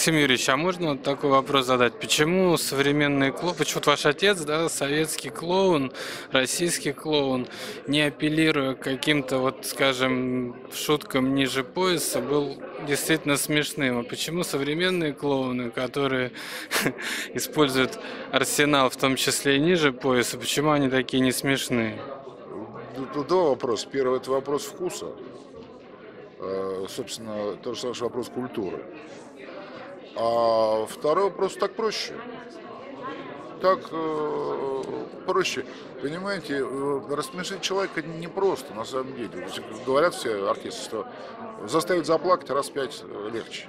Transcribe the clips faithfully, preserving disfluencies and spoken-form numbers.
Максим Юрьевич, а можно вот такой вопрос задать? Почему современные клоуны, почему-то ваш отец, да, советский клоун, российский клоун, не апеллируя к каким-то, вот, скажем, шуткам ниже пояса, был действительно смешным? А почему современные клоуны, которые используют арсенал, в том числе и ниже пояса, почему они такие не смешные? Два вопроса. Первый – это вопрос вкуса. Собственно, тоже наш вопрос культуры. А второй вопрос так проще. Так э, проще. Понимаете, рассмешить человека непросто, на самом деле. Говорят все артисты, что заставить заплакать раз пять легче.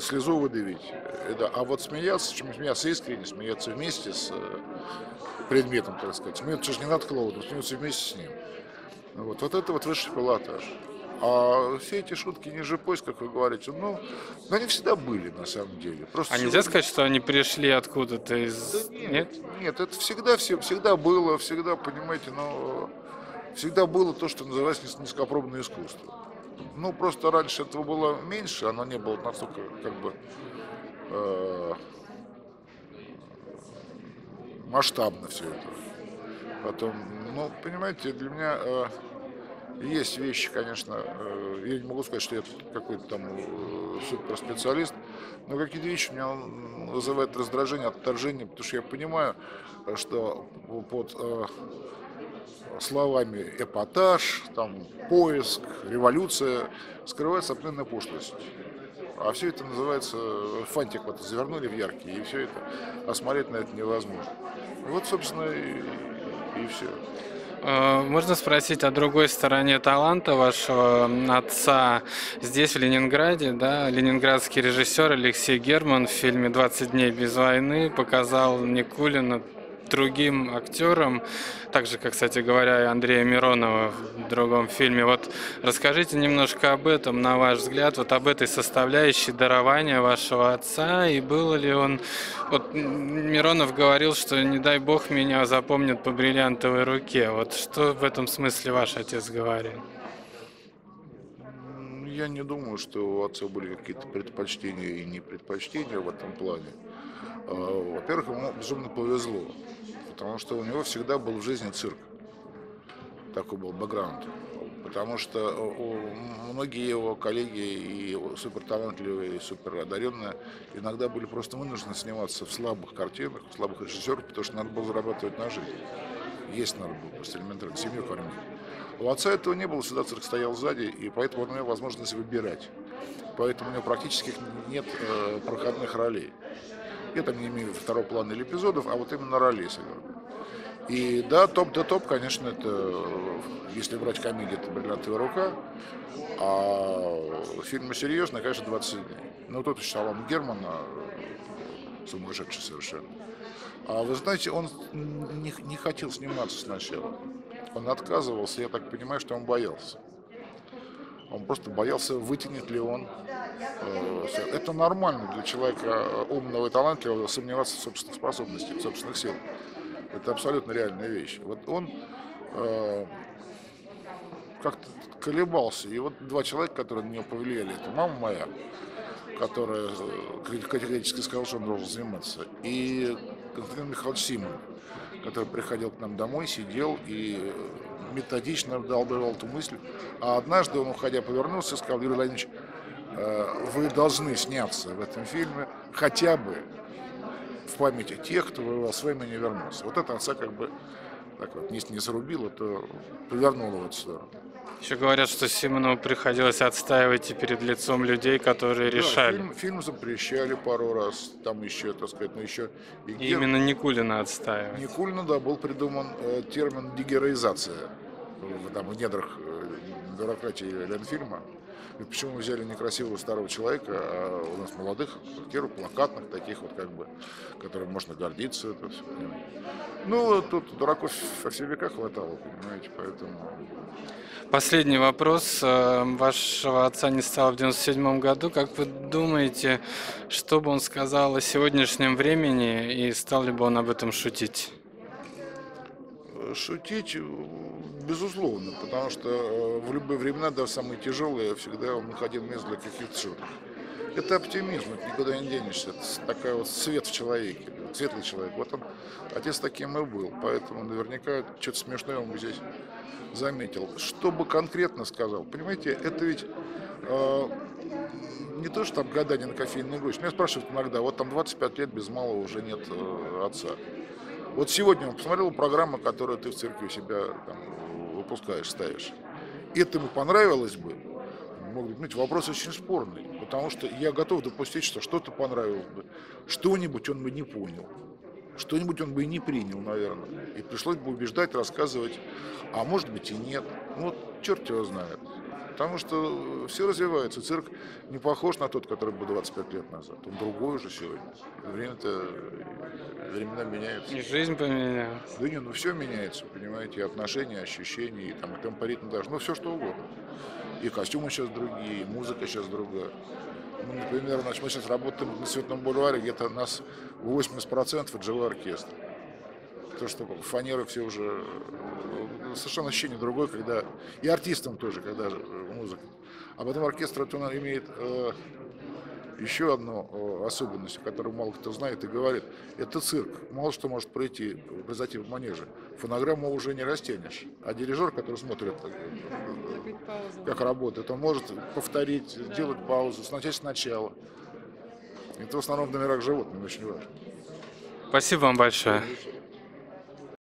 Слезу выдавить. Это, а вот смеяться, чем смеяться искренне, смеяться вместе с предметом, так сказать. Смеяться же не над клоуном, смеяться вместе с ним. Вот, вот это вот высший пилотаж. А все эти шутки ниже пояса, как вы говорите, ну, ну, они всегда были, на самом деле. Просто а нельзя сказать, что они пришли откуда-то из... Да нет, нет? Нет, это всегда, всегда было, всегда, понимаете, но всегда было то, что называется низкопробное искусство. Ну, просто раньше этого было меньше, оно не было настолько, как бы, э, масштабно все это. Потом, ну, понимаете, для меня... Э, Есть вещи, конечно, я не могу сказать, что я какой-то там суперспециалист, но какие-то вещи у меня вызывают раздражение, отторжение, потому что я понимаю, что под словами эпатаж, там, поиск, революция скрывается определенная пошлость. А все это называется, фантик вот завернули в яркий, и все это, а смотреть на это невозможно. Вот, собственно, и, и все. Можно спросить о другой стороне таланта вашего отца? Здесь, в Ленинграде, да, ленинградский режиссер Алексей Герман в фильме «Двадцать дней без войны» показал Никулина другим актерам, так же, как, кстати говоря, и Андрея Миронова в другом фильме. Вот расскажите немножко об этом, на ваш взгляд, вот об этой составляющей дарования вашего отца, и был ли он... Вот Миронов говорил, что не дай бог меня запомнят по «Бриллиантовой руке». Вот что в этом смысле ваш отец говорил? Я не думаю, что у отца были какие-то предпочтения и не предпочтения в этом плане. Во-первых, ему безумно повезло, потому что у него всегда был в жизни цирк, такой был бэкграунд, потому что многие его коллеги и суперталантливые, и суперодаренные иногда были просто вынуждены сниматься в слабых картинах, в слабых режиссерах, потому что надо было зарабатывать на жизнь, есть надо было, просто элементарно, семью кормить. У отца этого не было, всегда цирк стоял сзади, и поэтому он имел возможность выбирать, поэтому у него практически нет э, проходных ролей. Я там не имею второго плана или эпизодов, а вот именно ролей сыграл. И да, топ да топ, конечно, это, если брать комедию, это «Бриллиантовая рука», а фильмы серьезные, конечно, «двадцать дней». Ну, тот еще талант Германа, сумасшедший совершенно. А вы знаете, он не, не хотел сниматься сначала. Он отказывался, я так понимаю, что он боялся. Он просто боялся, вытянет ли он. Это нормально для человека умного и талантливого сомневаться в собственных способностях, в собственных силах. Это абсолютно реальная вещь. Вот он э, как-то колебался. И вот два человека, которые на него повлияли, это мама моя, которая категорически сказала, что он должен заниматься, и Константин Михайлович Симонов, который приходил к нам домой, сидел и методично вдалбливал эту мысль. А однажды он, уходя, повернулся и сказал: Юрий Владимирович, вы должны сняться в этом фильме хотя бы в памяти тех, кто воевал с вами и не вернулся. Вот это отца как бы так вот, если не зарубило, то повернуло в эту сторону. Еще говорят, что Симонову приходилось отстаивать и перед лицом людей, которые да, решали. Фильм, фильм запрещали пару раз, там еще, так сказать, но еще... И, и гер... именно Никулина отстаивать. Никулина, да, был придуман э, термин «дегероизация» в, там, в недрах э, бюрократии Ленфильма. И почему мы взяли некрасивого старого человека, а у нас молодых актеров, плакатных, таких вот как бы, которым можно гордиться. Это все. Ну, тут дураков во все века хватало, понимаете, поэтому... Последний вопрос. Вашего отца не стало в девяносто седьмом году. Как вы думаете, что бы он сказал о сегодняшнем времени, и стал ли бы он об этом шутить? Шутить... Безусловно, потому что в любые времена, даже самые тяжелые, всегда он находил место для каких-то шуток. это оптимизм, это никуда не денешься. Это такой вот свет в человеке, светлый человек. Вот он, отец таким и был, поэтому наверняка что-то смешное он здесь заметил. Что бы конкретно сказал, понимаете, это ведь э, не то, что там гадание на кофейной грусть. Меня спрашивают иногда, вот там двадцать пять лет без малого уже нет э, отца. Вот сегодня он посмотрел программу, которую ты в церкви у себя там, выпускаешь, ставишь. Это ему понравилось бы. Понимаете, вопрос очень спорный, потому что я готов допустить, что что-то понравилось бы, что-нибудь он бы не понял, что-нибудь он бы и не принял, наверное, и пришлось бы убеждать, рассказывать, а может быть и нет, ну вот черт его знает, потому что все развивается, цирк не похож на тот, который был двадцать пять лет назад, он другой уже сегодня, время-то, времена меняются. И жизнь поменялась. Да нет, ну все меняется, понимаете, и отношения, ощущения, и там, и темпоритм даже, ну все что угодно. И костюмы сейчас другие, и музыка сейчас другая. Ну, например, значит, мы сейчас работаем на Светлом Бульваре, где-то нас восемьдесят процентов отжила оркестр. То, что фанеры все уже... Совершенно ощущение другое, когда... И артистам тоже, когда музыка. А потом оркестр это он имеет э, еще одну э, особенность, о которой мало кто знает и говорит. Это цирк. Мало что может пройти, произойти в манеже. Фонограмму уже не растянешь. А дирижер, который смотрит... как работает, он может повторить, да. Делать паузу, начать сначала. Это в основном в номерах животных очень важно. Спасибо вам большое.